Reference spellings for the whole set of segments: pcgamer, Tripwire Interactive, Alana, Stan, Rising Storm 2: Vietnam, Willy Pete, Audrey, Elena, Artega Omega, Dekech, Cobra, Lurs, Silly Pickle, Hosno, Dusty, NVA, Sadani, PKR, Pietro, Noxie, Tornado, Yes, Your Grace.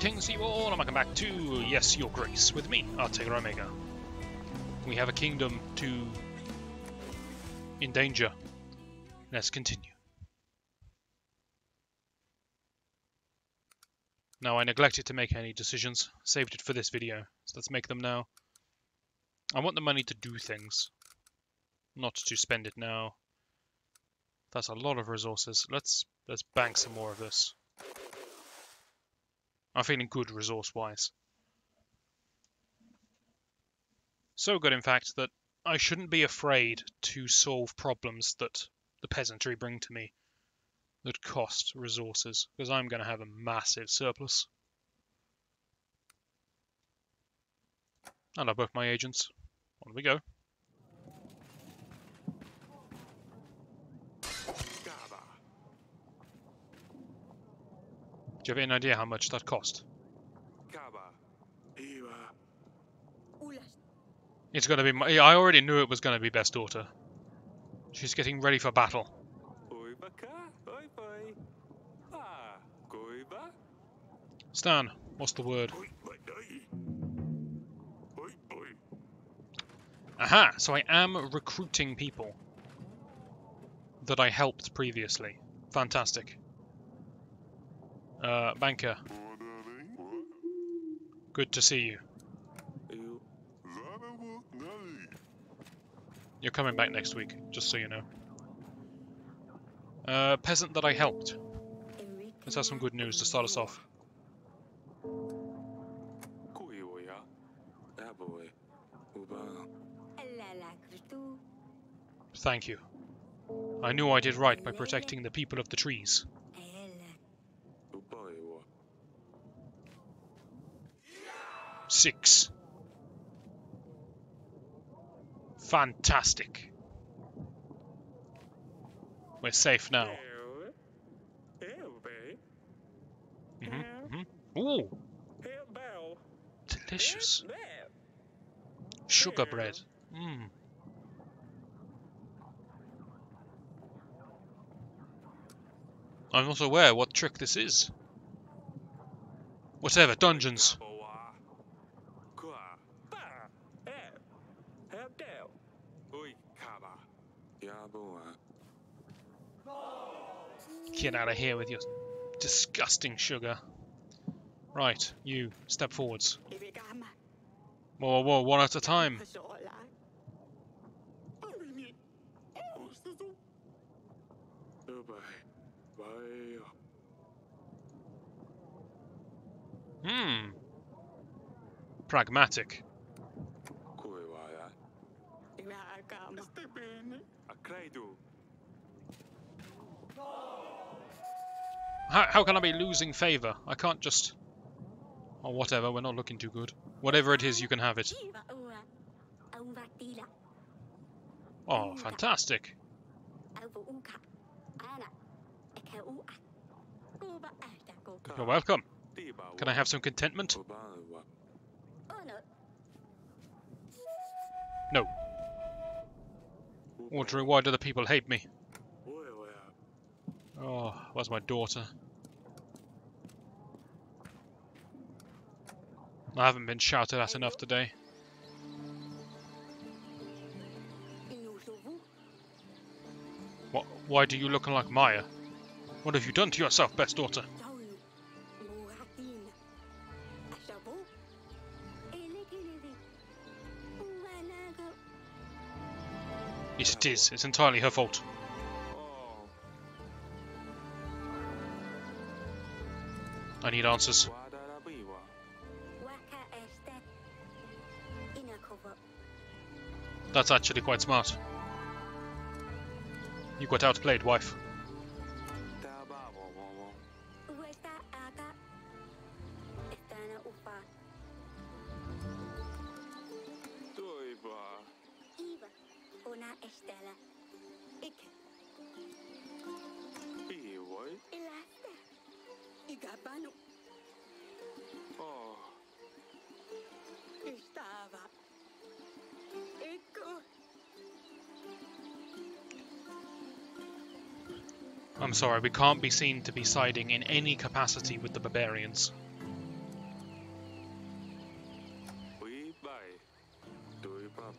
Greetings, you all, and welcome back to Yes, Your Grace, with me, Artega Omega. We have a kingdom to... in danger. Let's continue. Now, I neglected to make any decisions. Saved it for this video, so let's make them now. I want the money to do things, not to spend it now. That's a lot of resources. Let's bank some more of this. I'm feeling good resource-wise. So good, in fact, that I shouldn't be afraid to solve problems that the peasantry bring to me that cost resources, because I'm going to have a massive surplus. I love both my agents. On we go. Do you have any idea how much that cost? It's gonna be my... I already knew it was gonna be best daughter. She's getting ready for battle. Stan, what's the word? Aha! So I am recruiting people that I helped previously. Fantastic. Banker. Good to see you. You're coming back next week, just so you know. Peasant that I helped. Let's have some good news to start us off. Thank you. I knew I did right by protecting the people of the trees. Six. Fantastic. We're safe now. Ooh. Delicious. Sugar bread. Mmm. I'm not aware what trick this is. Whatever, dungeons. Get out of here with your disgusting sugar. Right, you, step forwards. Whoa, whoa, one at a time. Hmm. Pragmatic. How can I be losing favour? I can't just... Oh, whatever, we're not looking too good. Whatever it is, you can have it. Oh, fantastic. You're welcome. Can I have some contentment? No. Audrey, why do the people hate me? Oh, where's my daughter? I haven't been shouted at enough today. What? Why do you look like Maya? What have you done to yourself, best daughter? Yes, it is. It's entirely her fault. I need answers. That's actually quite smart. You got outplayed, wife. I'm sorry, we can't be seen to be siding in any capacity with the barbarians.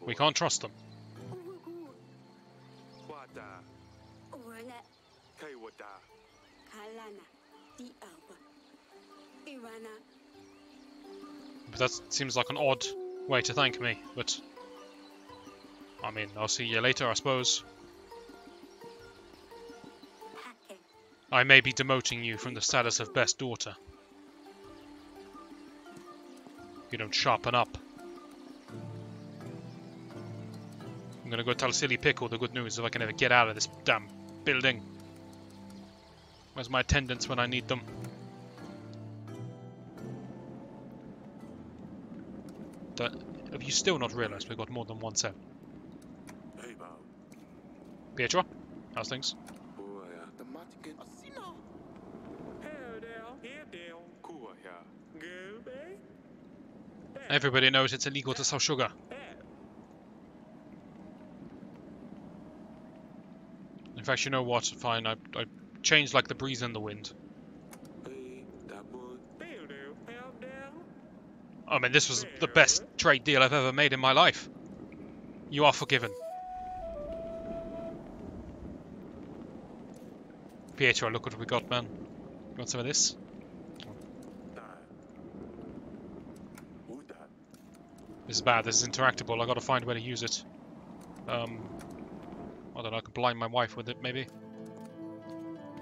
We can't trust them. But that seems like an odd way to thank me, but I mean, I'll see you later, I suppose. I may be demoting you from the status of best daughter. You don't sharpen up. I'm gonna go tell Silly Pickle the good news if I can ever get out of this damn building. Where's my attendants when I need them? Have you still not realised we've got more than one cell? Hey, Pietro, how's things? Everybody knows it's illegal to sell sugar. In fact, you know what? Fine, I changed like the breeze in the wind. I mean, this was the best trade deal I've ever made in my life. You are forgiven. Pietro, look what we got, man. You want some of this? This is bad, this is interactable, I gotta find a way to use it. I don't know, I could blind my wife with it, maybe.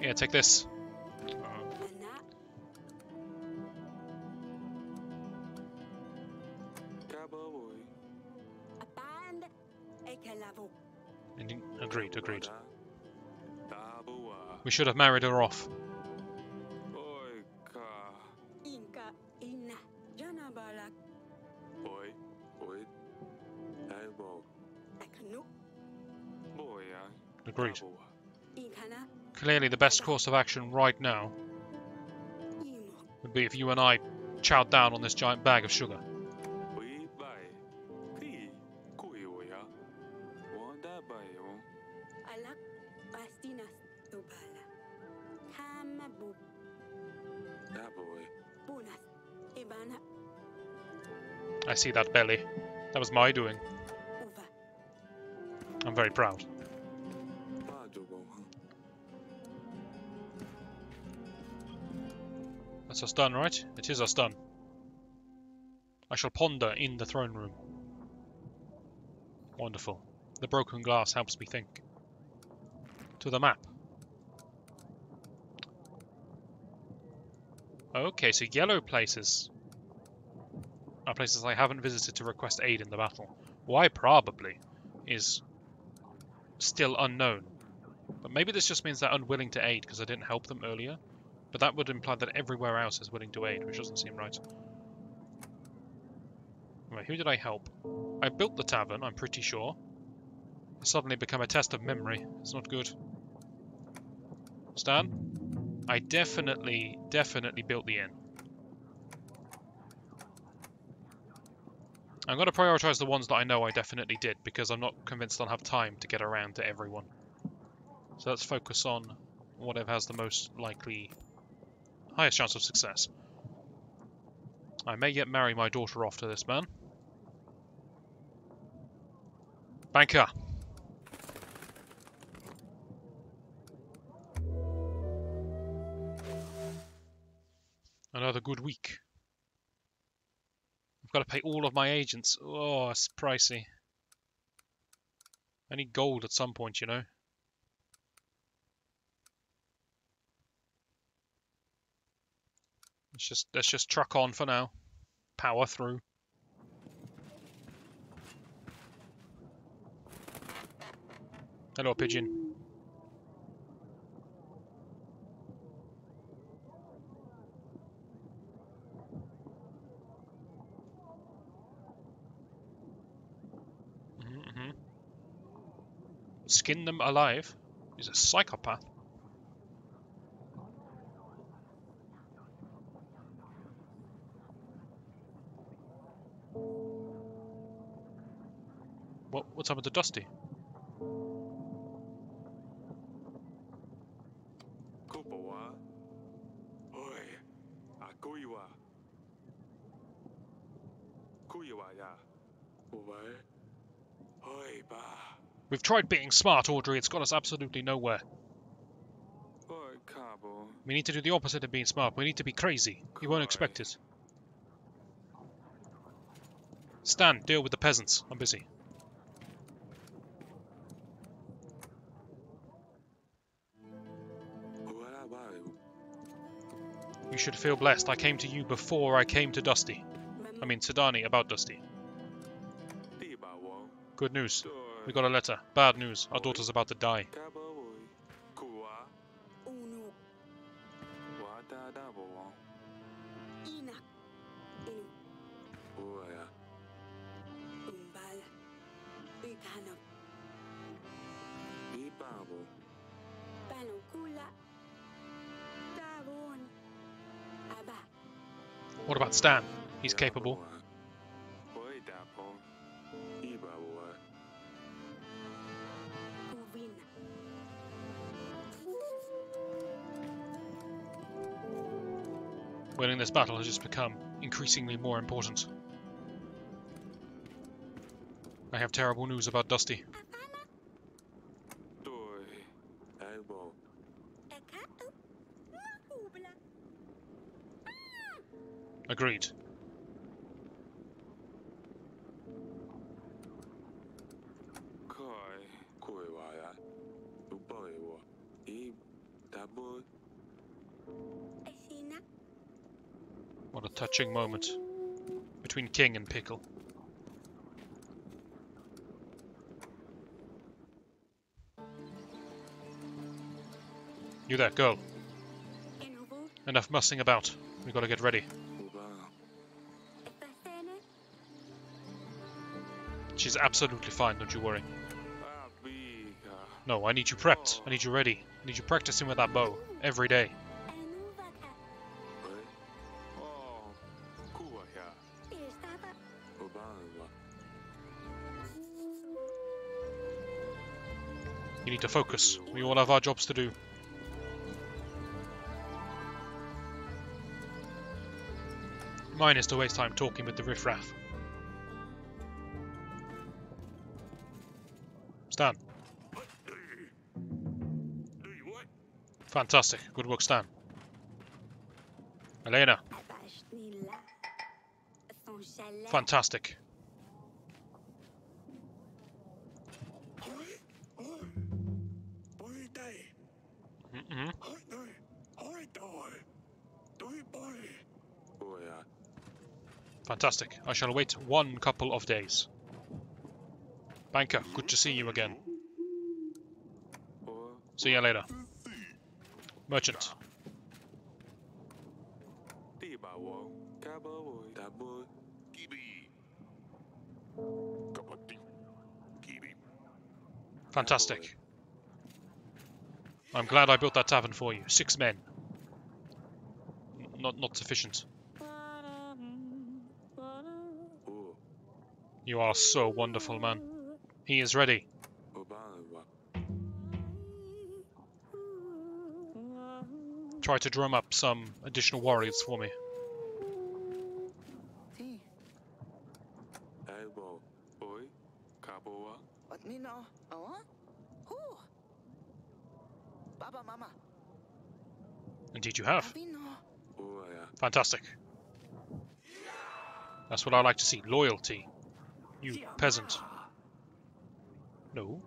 Yeah, take this. Agreed, agreed. We should have married her off. Agreed. Clearly the best course of action right now would be if you and I chowed down on this giant bag of sugar. I see that belly. That was my doing. I'm very proud. That's us done, right? It is us done. I shall ponder in the throne room. Wonderful. The broken glass helps me think. To the map. Okay, so yellow places are places I haven't visited to request aid in the battle. Why probably is still unknown. But maybe this just means they're unwilling to aid because I didn't help them earlier. But that would imply that everywhere else is willing to aid, which doesn't seem right. Right, who did I help? I built the tavern, I'm pretty sure. It's suddenly become a test of memory. It's not good. Stan? I definitely built the inn. I'm going to prioritise the ones that I know I definitely did, because I'm not convinced I'll have time to get around to everyone. So let's focus on whatever has the most likely... highest chance of success. I may yet marry my daughter off to this man. Banker! Another good week. I've got to pay all of my agents. Oh, it's pricey. I need gold at some point, you know. Let's just truck on for now. Power through. Hello, pigeon. Skin them alive. He's a psychopath. What's happened to Dusty? We've tried being smart, Audrey. It's got us absolutely nowhere. We need to do the opposite of being smart. We need to be crazy. You won't expect it. Stan, deal with the peasants. I'm busy. You should feel blessed. I came to you before I came to Dusty. I mean, Sadani about Dusty. Good news. We got a letter. Bad news. Our daughter's about to die. What about Stan? He's capable. Winning this battle has just become increasingly more important. I have terrible news about Dusty. Agreed. What a touching moment between King and Pickle. You there, girl. Enough mussing about. We've got to get ready. She's absolutely fine, don't you worry. No, I need you prepped. I need you ready. I need you practicing with that bow every day. You need to focus. We all have our jobs to do. Mine is to waste time talking with the riffraff. Stan. Fantastic. Good work, Stan. Elena. Fantastic. Mm-hmm. Fantastic. I shall wait one couple of days. Banker, good to see you again. See you later. Merchant. Fantastic. I'm glad I built that tavern for you. 6 men. Not sufficient. You are so wonderful, man. He is ready. Try to drum up some additional warriors for me. Indeed you have. Fantastic. That's what I like to see. Loyalty. You peasant. No.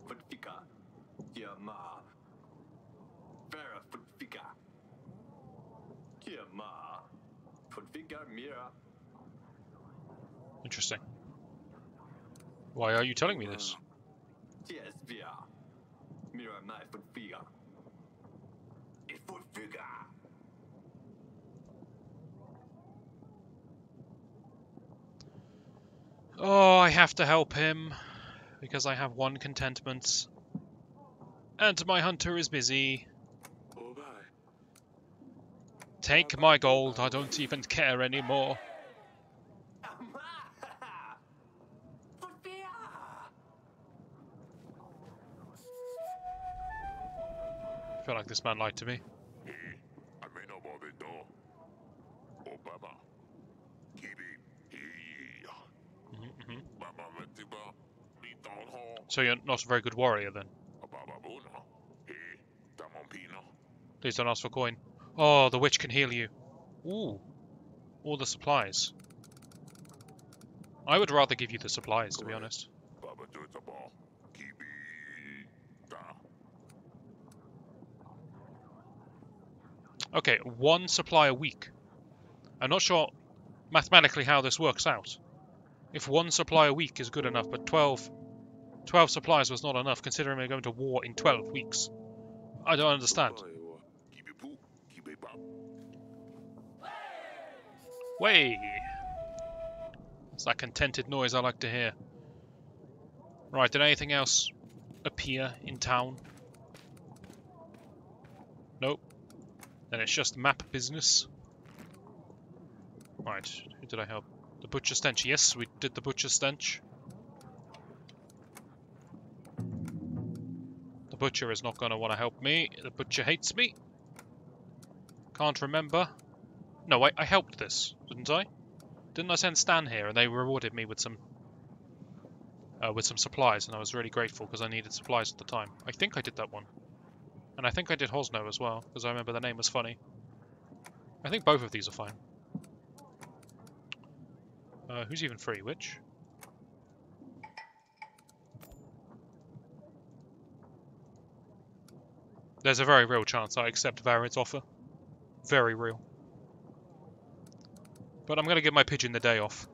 Interesting. Why are you telling me this? Oh, I have to help him. Because I have one contentment. And my hunter is busy. Take my gold, I don't even care anymore. I feel like this man lied to me. So you're not a very good warrior, then? Please don't ask for coin. Oh, the witch can heal you. Ooh. All the supplies. I would rather give you the supplies, to be honest. Okay, one supply a week. I'm not sure mathematically how this works out. If one supply a week is good enough, but 12 supplies was not enough, considering we're going to war in 12 weeks. I don't understand. Way! It's that contented noise I like to hear. Right, did anything else appear in town? Nope. Then it's just map business. Right, who did I help? The butcher stench. Yes, we did the butcher stench. The butcher is not going to want to help me. The butcher hates me. Can't remember. No, I helped this, didn't I? Didn't I send Stan here and they rewarded me with some supplies, and I was really grateful because I needed supplies at the time. I think I did that one. And I think I did Hosno as well, because I remember the name was funny. I think both of these are fine. Who's even free? Which? There's a very real chance I accept Varid's offer. Very real. But I'm going to give my pigeon the day off.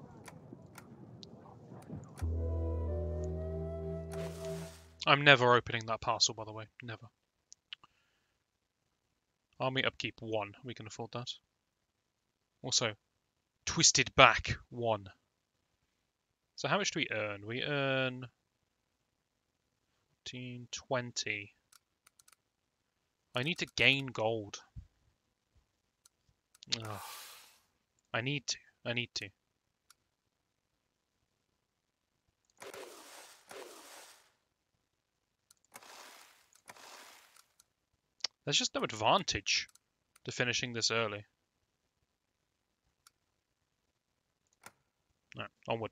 I'm never opening that parcel, by the way. Never. Army upkeep 1. We can afford that. Also, twisted back 1. So how much do we earn? We earn 15, 20. I need to gain gold. Ugh. I need to. I need to. There's just no advantage to finishing this early. No, onward.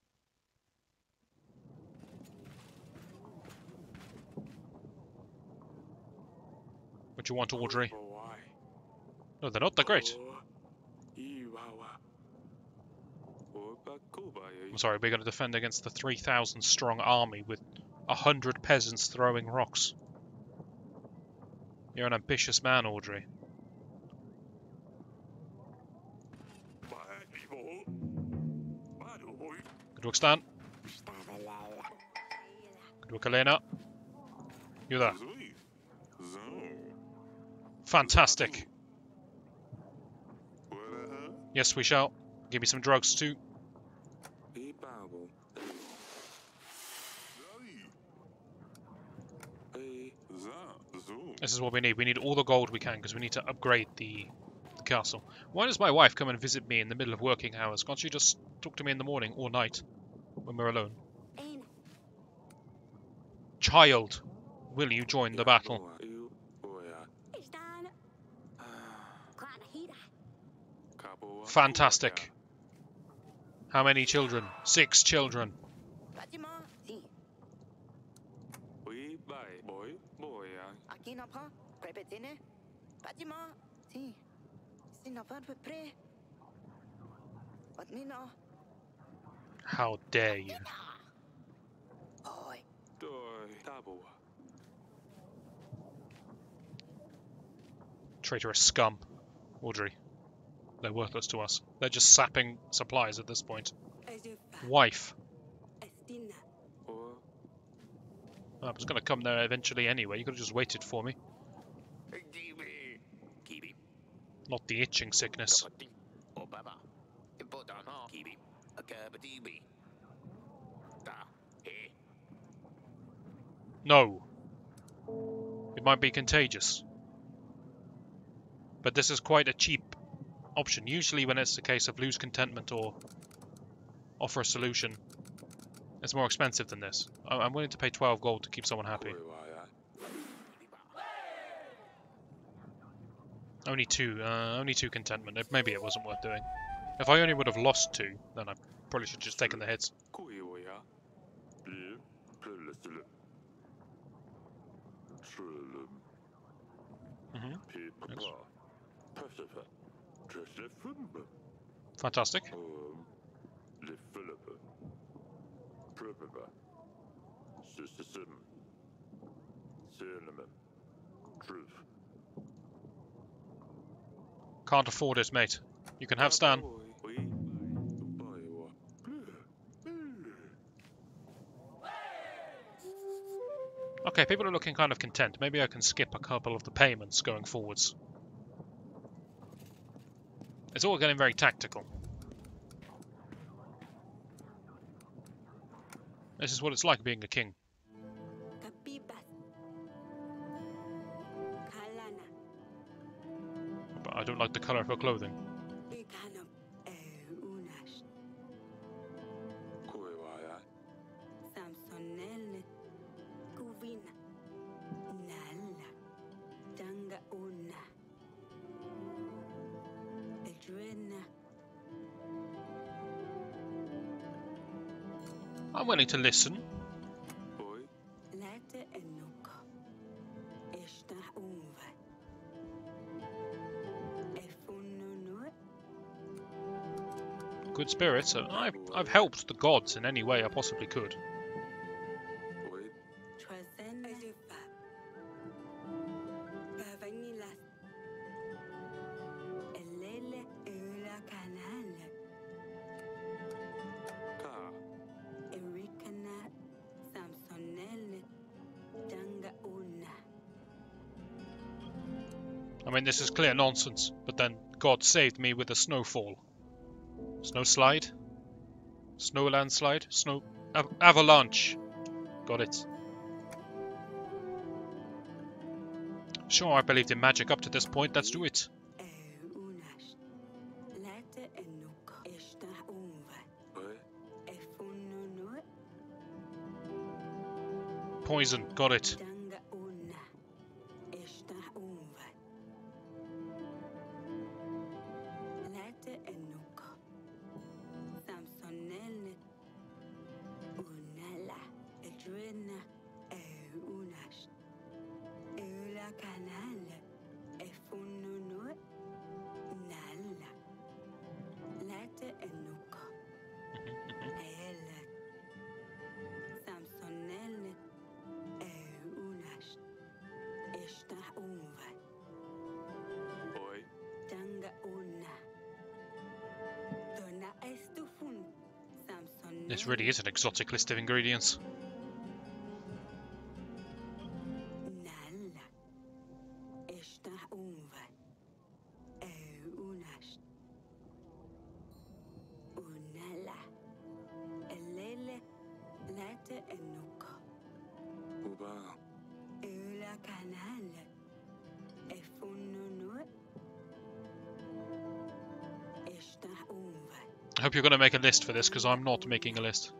What do you want, Audrey? No, they're not that great. I'm sorry, we're going to defend against the 3,000 strong army with 100 peasants throwing rocks. You're an ambitious man, Audrey. Good work, Stan. Good work, Elena. You there. Fantastic. Yes, we shall. Give me some drugs, too. This is what we need. We need all the gold we can, because we need to upgrade the castle. Why does my wife come and visit me in the middle of working hours? Can't she just talk to me in the morning or night when we're alone? Child, will you join the battle? Fantastic. How many children? 6 children. How dare you? Traitorous scum, Audrey. They're worthless to us. They're just sapping supplies at this point. Wife. I was going to come there eventually anyway. You could have just waited for me. Not the itching sickness. No. It might be contagious. But this is quite a cheap option. Usually when it's the case of lose contentment or offer a solution, it's more expensive than this. I'm willing to pay 12 gold to keep someone happy. Only 2 contentment. Maybe it wasn't worth doing. If I only would have lost 2, then I probably should have just taken the hits. Fantastic. Can't afford it, mate. You can have Stan. Okay, people are looking kind of content. Maybe I can skip a couple of the payments going forwards. It's all getting very tactical. This is what it's like being a king. But I don't like the colour of her clothing. I'm willing to listen. Good spirits. So I've helped the gods in any way I possibly could. I mean, this is clear nonsense, but then God saved me with a snowfall. Snow slide? Snow landslide? Snow... avalanche! Got it. Sure, I believed in magic up to this point, let's do it. Poison, got it. This really is an exotic list of ingredients. I hope you're going to make a list for this, because I'm not making a list.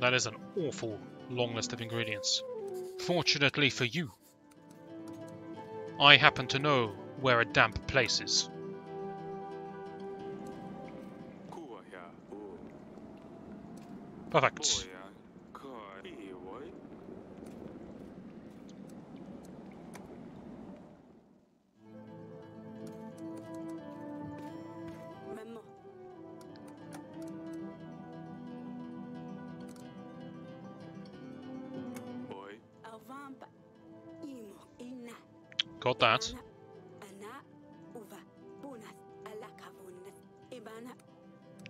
That is an awful long list of ingredients. Fortunately for you, I happen to know where a damp place is. Perfect. Got that.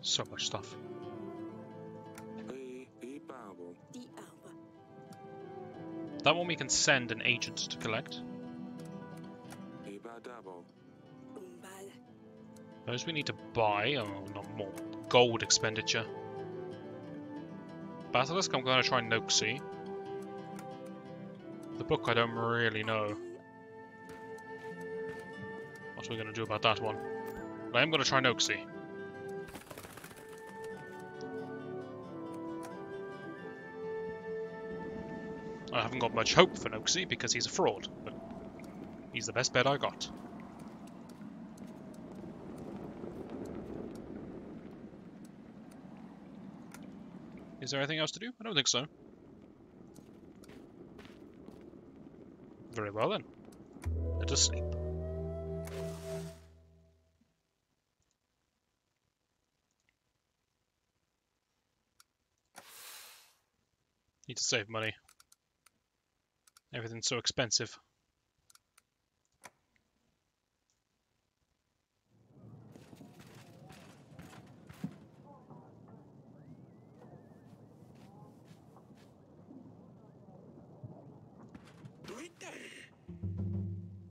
So much stuff. That one we can send an agent to collect. Those we need to buy. Oh, not more gold expenditure. Basilisk, I'm going to try Noxie. The book I don't really know. What are we going to do about that one? But I am going to try Noxie. I haven't got much hope for Noxie because he's a fraud, but he's the best bet I got. Is there anything else to do? I don't think so. Very well then. Let us sleep. Need to save money. Everything's so expensive.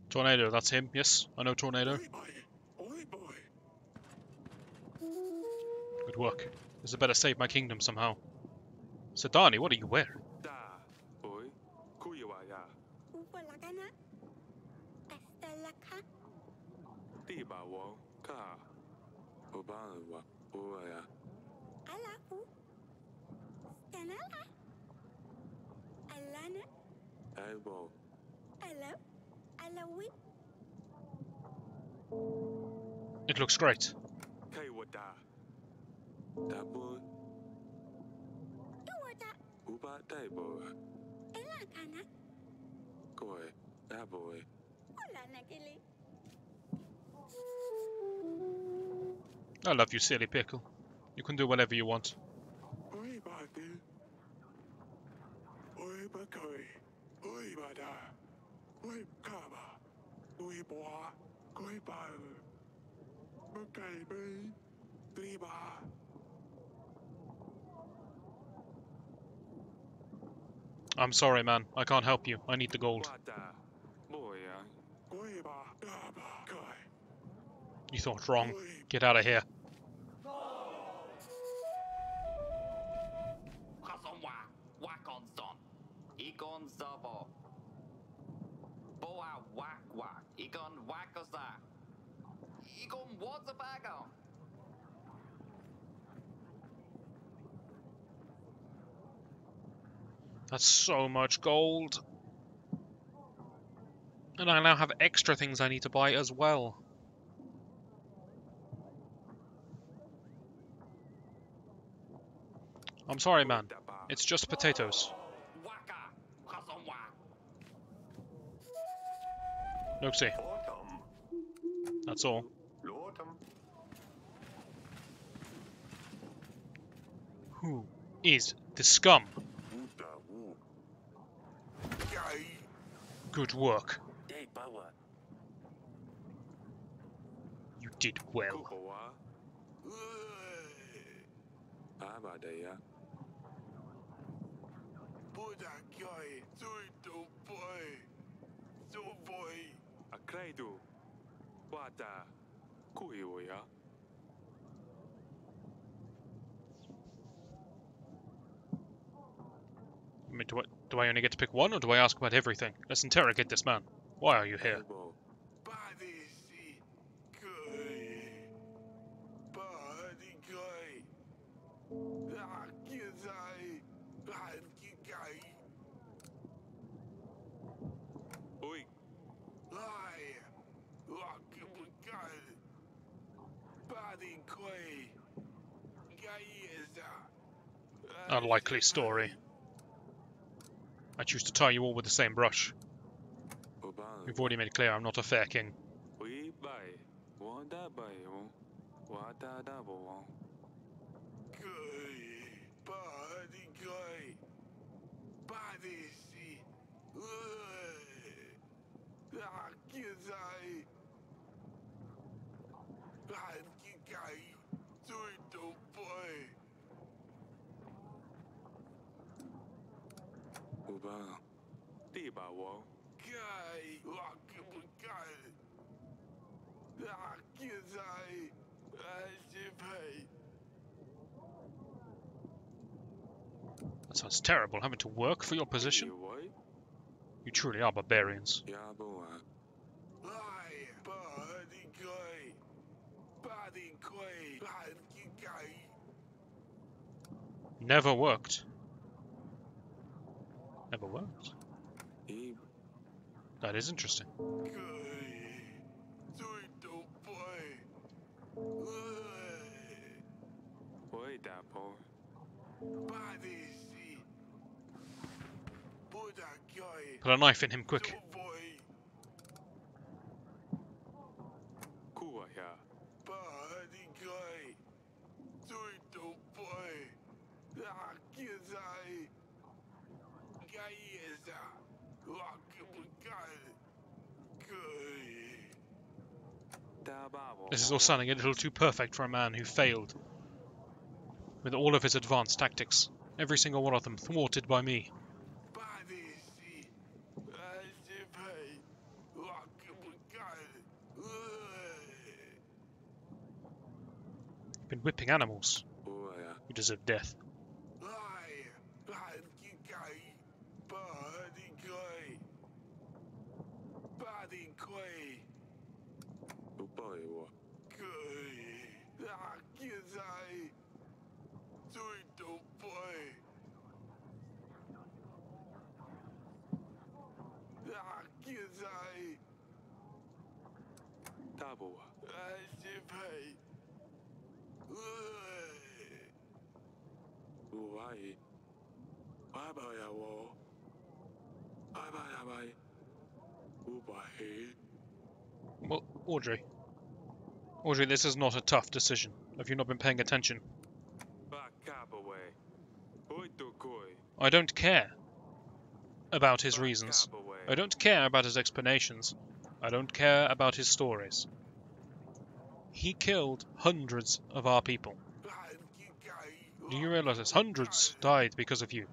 Tornado, that's him. Yes, I know Tornado. Good work. This had better save my kingdom somehow. Sadani, what do you wear? Alana. Hello. It looks great. I love you, Silly Pickle. You can do whatever you want. I'm sorry, man. I can't help you. I need the gold. You thought wrong. Get out of here. That's so much gold. And I now have extra things I need to buy as well. I'm sorry, man. It's just potatoes. Noxie. That's all. Who is the scum? Good work. You did well. I mean, do I only get to pick one, or do I ask about everything? Let's interrogate this man. Why are you here? Unlikely story. I choose to tie you all with the same brush. You've already made clear I'm not a fair king. That sounds terrible, having to work for your position. You truly are barbarians. Never worked. Never worked. That is interesting. Put a knife in him, quick. This is all sounding a little too perfect for a man who failed with all of his advanced tactics. Every single one of them thwarted by me. You've been whipping animals. You deserve death. Well, Audrey, this is not a tough decision. Have you not been paying attention? I don't care about his reasons. I don't care about his explanations. I don't care about his stories. He killed hundreds of our people. Do you realize this? Hundreds died because of you.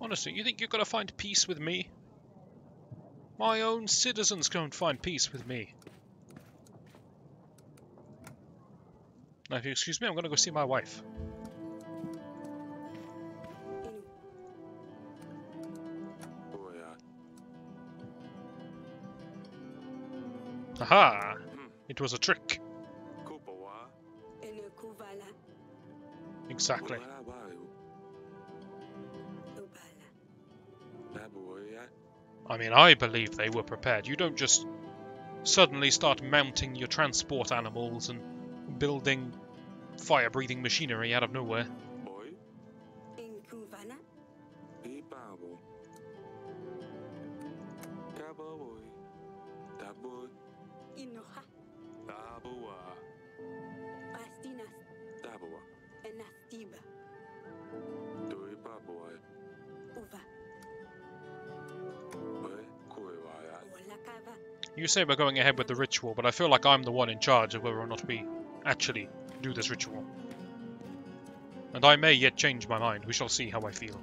Honestly, you think you're gonna find peace with me? My own citizens can't find peace with me. Now, if you excuse me, I'm gonna go see my wife. Aha! It was a trick. Exactly. I mean, I believe they were prepared. You don't just suddenly start mounting your transport animals and building fire-breathing machinery out of nowhere. You say we're going ahead with the ritual, but I feel like I'm the one in charge of whether or not we actually do this ritual. And I may yet change my mind. We shall see how I feel.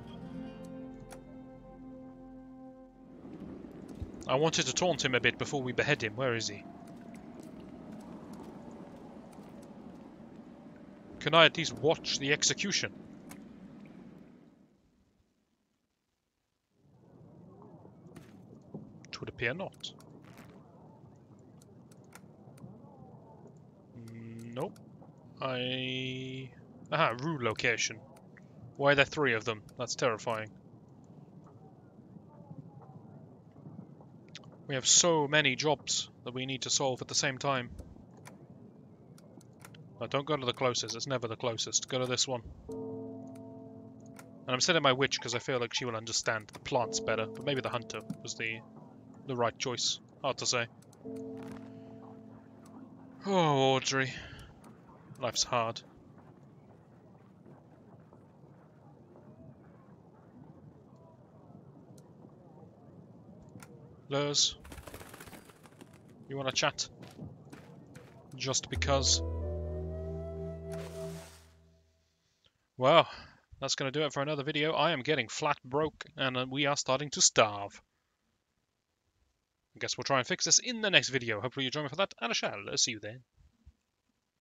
I wanted to taunt him a bit before we behead him. Where is he? Can I at least watch the execution? It would appear not. Nope. Aha, rue location. Why are there three of them? That's terrifying. We have so many jobs that we need to solve at the same time. No, don't go to the closest. It's never the closest. Go to this one. And I'm sending my witch because I feel like she will understand the plants better. But maybe the hunter was the right choice. Hard to say. Oh, Audrey. Life's hard. Lurs, you want to chat? Just because. Well, that's going to do it for another video. I am getting flat broke and we are starting to starve. I guess we'll try and fix this in the next video. Hopefully you join me for that, and I shall see you then.